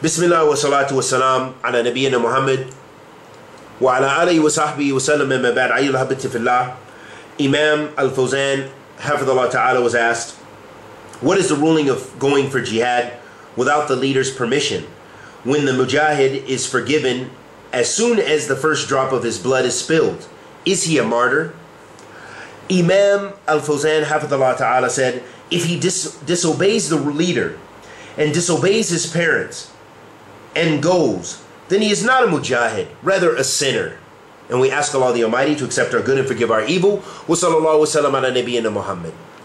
Bismillah wa salatu wa salam ala nabiyyina Muhammad wa ala alihi wa sahbihi wa sallam amma ba'd. Ayyuhal habbati fillah. Imam Al-Fawzan hafidhullah ta'ala was asked, what is the ruling of going for jihad without the leader's permission when the mujahid is forgiven as soon as the first drop of his blood is spilled? Is he a martyr? Imam Al-Fawzan hafidhullah ta'ala said, if he disobeys the leader and disobeys his parents and goes, then he is not a mujahid, rather a sinner. And we ask Allah the Almighty to accept our good and forgive our evil. Wa sallallahu wa sallam ala nabiyyina Muhammad.